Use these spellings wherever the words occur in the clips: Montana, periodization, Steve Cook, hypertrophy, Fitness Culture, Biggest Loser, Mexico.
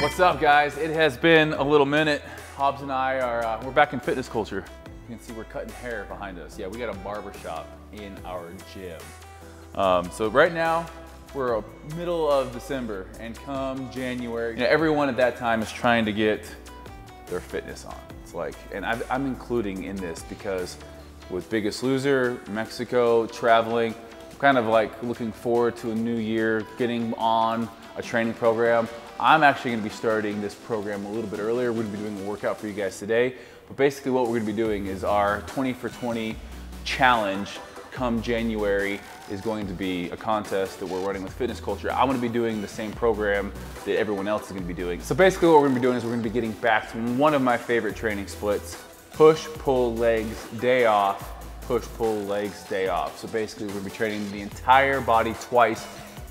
What's up, guys? It has been a little minute. Hobbs and I are we're back in fitness culture. You can see we're cutting hair behind us. Yeah, we got a barber shop in our gym. So right now we're middle of December, and come January, you know, everyone at that time is trying to get their fitness on. It's like, and I'm including in this because with Biggest Loser, Mexico, traveling, kind of like looking forward to a new year, getting on a training program. I'm actually gonna be starting this program a little bit earlier. We're gonna be doing a workout for you guys today. But basically what we're gonna be doing is our 20 for 20 challenge come January is going to be a contest that we're running with Fitness Culture. I'm gonna be doing the same program that everyone else is gonna be doing. So basically what we're gonna be doing is we're gonna be getting back to one of my favorite training splits, push, pull, legs, day off, push, pull, legs, day off. So basically we're gonna be training the entire body twice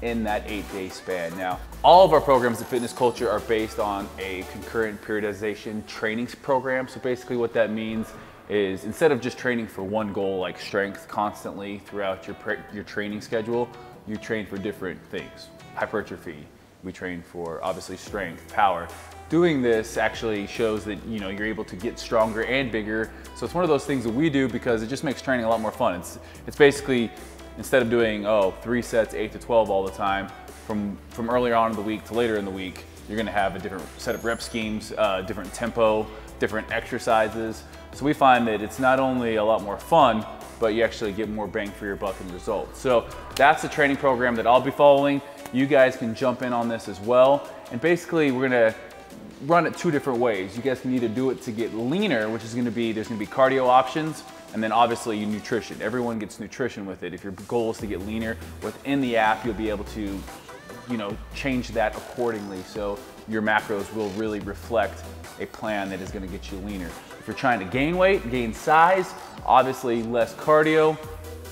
in that 8-day span. Now, all of our programs at Fitness Culture are based on a concurrent periodization training program. So basically what that means is instead of just training for one goal like strength constantly throughout your training schedule, you train for different things. Hypertrophy, we train for obviously strength, power. Doing this actually shows that, you know, you're able to get stronger and bigger. So it's one of those things that we do because it just makes training a lot more fun. It's basically, instead of doing, oh, 3 sets, 8 to 12 all the time, from earlier on in the week to later in the week, you're gonna have a different set of rep schemes, different tempo, different exercises. So we find that it's not only a lot more fun, but you actually get more bang for your buck in the results. So that's the training program that I'll be following. You guys can jump in on this as well. And basically we're gonna run it 2 different ways. You guys can either do it to get leaner, which is gonna be, there's gonna be cardio options, and then obviously your nutrition. Everyone gets nutrition with it. If your goal is to get leaner, within the app, you'll be able to, you know, change that accordingly. So your macros will really reflect a plan that is gonna get you leaner. If you're trying to gain weight, gain size, obviously less cardio,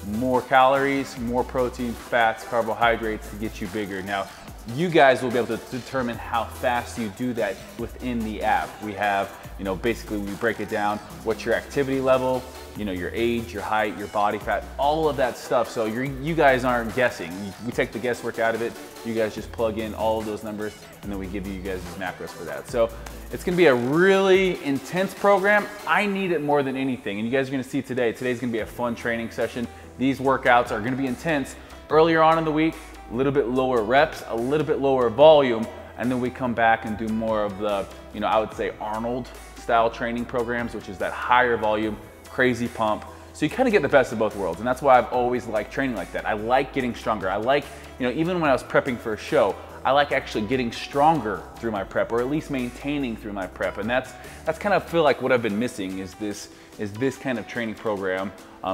more calories, more protein, fats, carbohydrates to get you bigger. Now, you guys will be able to determine how fast you do that within the app. We have, you know, basically we break it down, what's your activity level, you know, your age, your height, your body fat, all of that stuff. So you guys aren't guessing. We take the guesswork out of it. You guys just plug in all of those numbers and then we give you guys these macros for that. So it's gonna be a really intense program. I need it more than anything. And you guys are gonna see today, today's gonna be a fun training session. These workouts are gonna be intense. Earlier on in the week, a little bit lower reps, a little bit lower volume, and then we come back and do more of the, you know, I would say Arnold style training programs, which is that higher volume, crazy pump. So you kind of get the best of both worlds, and that's why I've always liked training like that. I like getting stronger. I like, you know, even when I was prepping for a show, I like actually getting stronger through my prep, or at least maintaining through my prep, and that's kind of feel like what I've been missing is this kind of training program.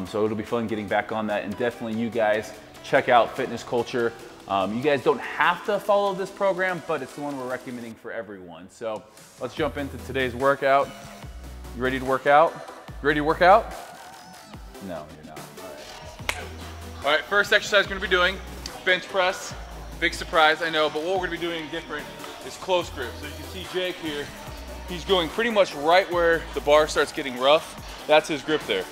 So it'll be fun getting back on that, and definitely you guys check out Fitness Culture. You guys don't have to follow this program, but it's the one we're recommending for everyone. So let's jump into today's workout. You ready to work out? You ready to work out? No, you're not. All right, first exercise we're gonna be doing, bench press. Big surprise, I know, but what we're gonna be doing different is close grip. So you can see Jake here, he's going pretty much right where the bar starts getting rough. That's his grip there.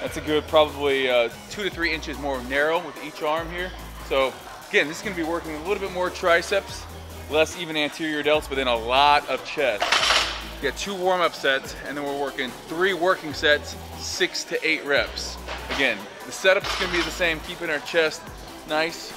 That's a good, probably 2 to 3 inches more narrow with each arm here. So again, this is gonna be working a little bit more triceps, less even anterior delts, but then a lot of chest. You got 2 warm-up sets, and then we're working 3 working sets, 6 to 8 reps. Again, the setup's gonna be the same, keeping our chest nice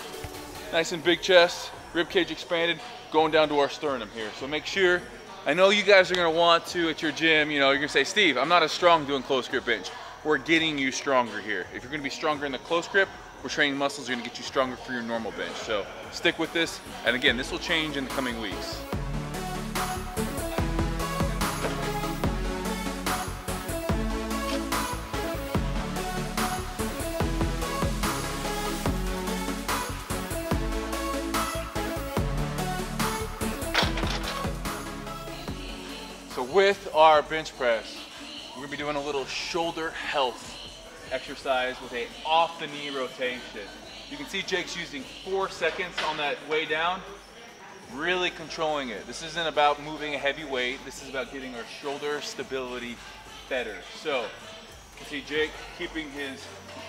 and big chest, rib cage expanded, going down to our sternum here. So make sure, I know you guys are gonna want to at your gym, you know, you're gonna say, Steve, I'm not as strong doing close grip bench. We're getting you stronger here. If you're gonna be stronger in the close grip, we're training muscles, you're gonna get you stronger for your normal bench. So stick with this. And again, this will change in the coming weeks. So with our bench press, we're gonna be doing a little shoulder health exercise with an off-the-knee rotation. You can see Jake's using 4 seconds on that way down, really controlling it. This isn't about moving a heavy weight. This is about getting our shoulder stability better. So you can see Jake keeping his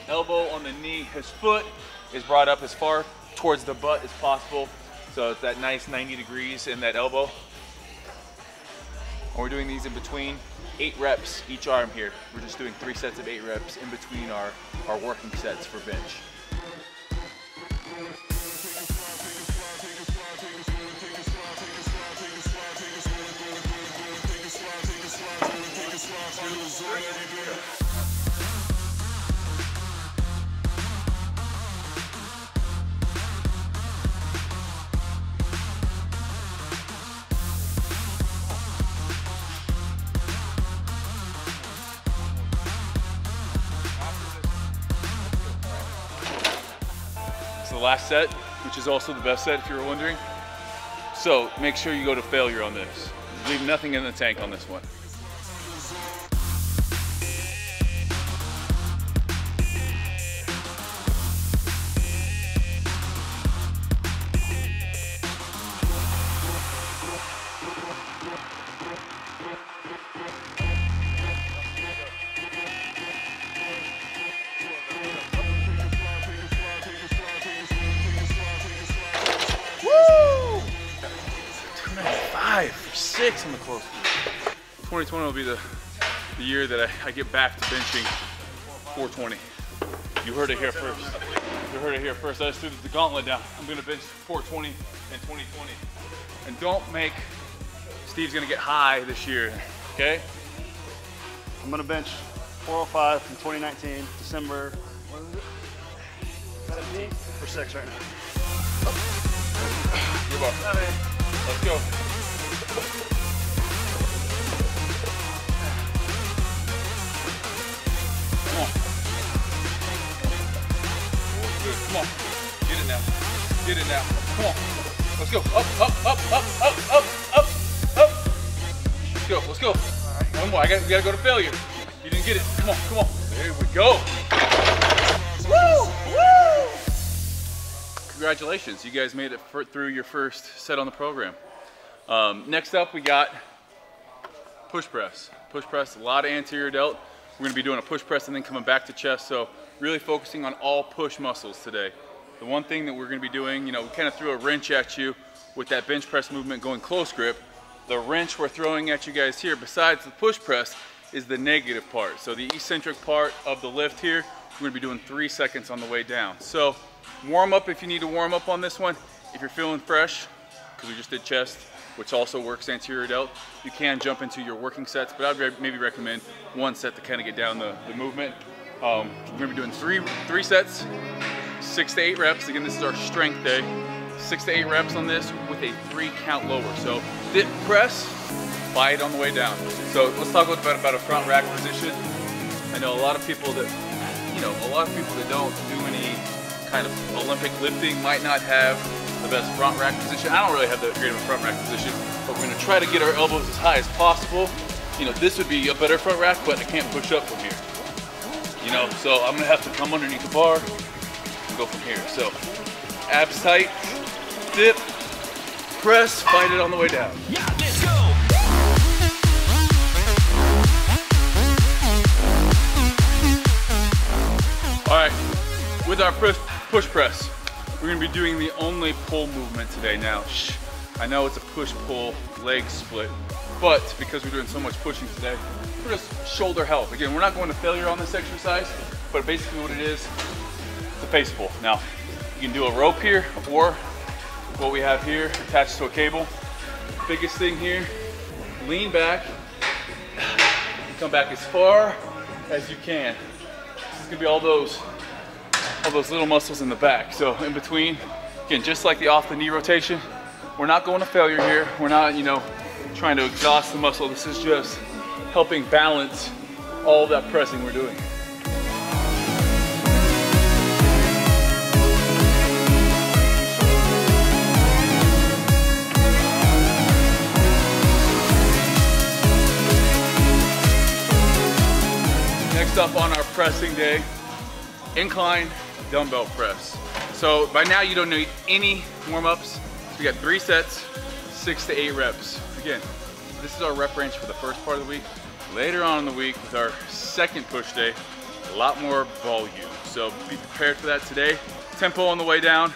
elbow on the knee. His foot is brought up as far towards the butt as possible. So it's that nice 90 degrees in that elbow. And we're doing these in between 8 reps each arm here. We're just doing 3 sets of 8 reps in between our working sets for bench. The last set, which is also the best set if you were wondering. So make sure you go to failure on this. Leave nothing in the tank on this one. For 6 on the close. 2020 will be the year that I get back to benching 420. You heard it here first. You heard it here first. I just threw the gauntlet down. I'm gonna bench 420 and 2020. And don't make Steve's gonna get high this year, okay? I'm gonna bench 405 from 2019, December 17th for 6 right now. Good luck. Let's go. Come on, get it now, get it now. Come on, let's go. Up, up, up, up, up, up, up, up. Let's go, let's go. One more. We gotta go to failure. You didn't get it. Come on, come on. There we go. Woo, woo! Congratulations, you guys made it through your first set on the program. Next up, we got push press. Push press, a lot of anterior delt. We're gonna be doing a push press and then coming back to chest, so really focusing on all push muscles today. The one thing that we're gonna be doing, you know, we kind of threw a wrench at you with that bench press movement going close grip. The wrench we're throwing at you guys here, besides the push press, is the negative part. So the eccentric part of the lift here, we're gonna be doing 3 seconds on the way down. So warm up if you need to warm up on this one. If you're feeling fresh, because we just did chest, which also works anterior delt. You can jump into your working sets, but I'd maybe recommend 1 set to kind of get down the movement. We're gonna be doing three sets, 6 to 8 reps. Again, this is our strength day. 6 to 8 reps on this with a 3 count lower. So dip, press, bite on the way down. So let's talk a little bit about a front rack position. I know a lot of people that, you know, a lot of people that don't do any kind of Olympic lifting might not have the best front rack position. I don't really have that great of a front rack position, but we're gonna try to get our elbows as high as possible. You know, this would be a better front rack, but I can't push up from here. You know, so I'm gonna have to come underneath the bar and go from here. So, abs tight, dip, press, find it on the way down. Yeah, let's go. All right, with our push press, we're gonna be doing the only pull movement today now. Shh. I know it's a push-pull leg split, but because we're doing so much pushing today, we're just shoulder help. Again, we're not going to failure on this exercise, but basically what it is, it's a face pull. Now, you can do a rope here or what we have here attached to a cable. Biggest thing here, lean back, come back as far as you can. It's gonna be all those little muscles in the back. So in between, again, just like the off the knee rotation, we're not going to failure here. We're not, you know, trying to exhaust the muscle. This is just helping balance all that pressing we're doing. Next up on our pressing day, incline dumbbell press. So by now you don't need any warm-ups. So we got 3 sets, 6 to 8 reps. Again, this is our rep range for the first part of the week. Later on in the week with our second push day, a lot more volume. So be prepared for that today. Tempo on the way down,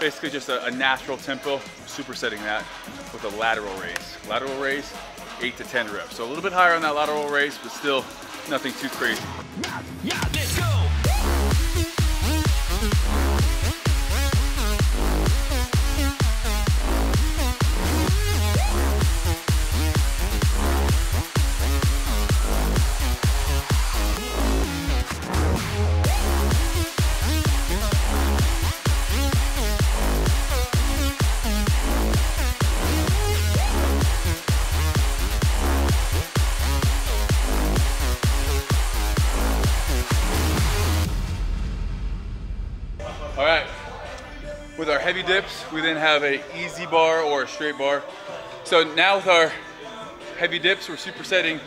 basically just a natural tempo, supersetting that with a lateral raise. Lateral raise 8 to 10 reps. So a little bit higher on that lateral raise, but still nothing too crazy. Yeah, let's go. All right, with our heavy dips, we then have an easy bar or a straight bar. So now with our heavy dips, we're supersetting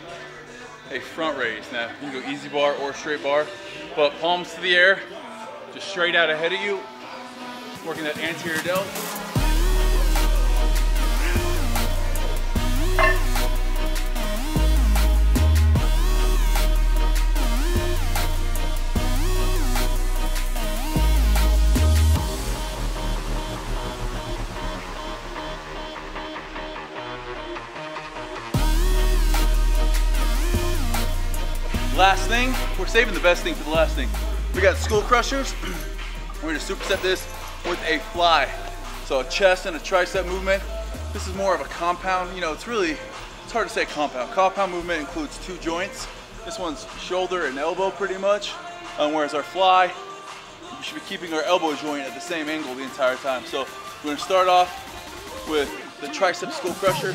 a front raise. Now you can go easy bar or straight bar, but palms to the air, just straight out ahead of you, working that anterior delt. Last thing, we're saving the best thing for the last thing. We got skull crushers. We're gonna superset this with a fly. So a chest and a tricep movement. This is more of a compound. You know, it's hard to say compound. Compound movement includes two joints. This one's shoulder and elbow pretty much. Whereas our fly, we should be keeping our elbow joint at the same angle the entire time. So we're gonna start off with the tricep skull crusher.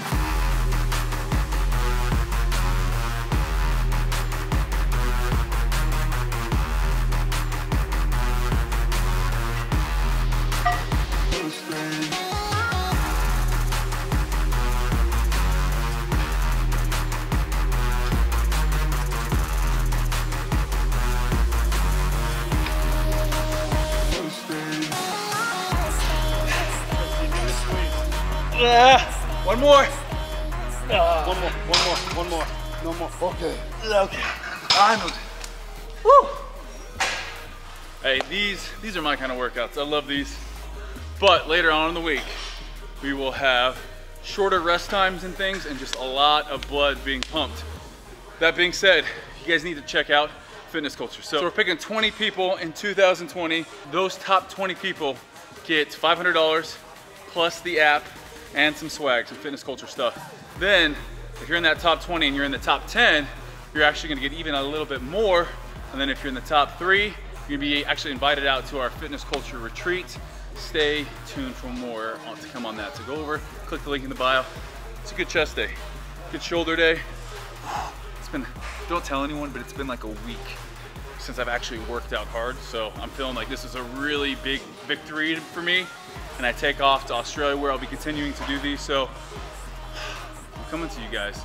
One more. One more. No more. Okay. I know. Woo. Hey, these are my kind of workouts. I love these. But later on in the week, we will have shorter rest times and things and just a lot of blood being pumped. That being said, you guys need to check out Fitness Culture. So we're picking 20 people in 2020. Those top 20 people get $500 plus the app, and some swag, some Fitness Culture stuff. Then, if you're in that top 20 and you're in the top 10, you're actually gonna get even a little bit more. And then if you're in the top 3, you're gonna be actually invited out to our Fitness Culture retreat. Stay tuned for more to come on that. So go over, click the link in the bio. It's a good chest day, good shoulder day. It's been, don't tell anyone, but it's been like a week since I've actually worked out hard. So I'm feeling like this is a really big victory for me. And I take off to Australia where I'll be continuing to do these. So I'm coming to you guys,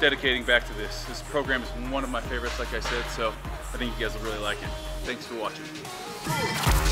dedicating back to this. This program is one of my favorites, like I said. So I think you guys will really like it. Thanks for watching.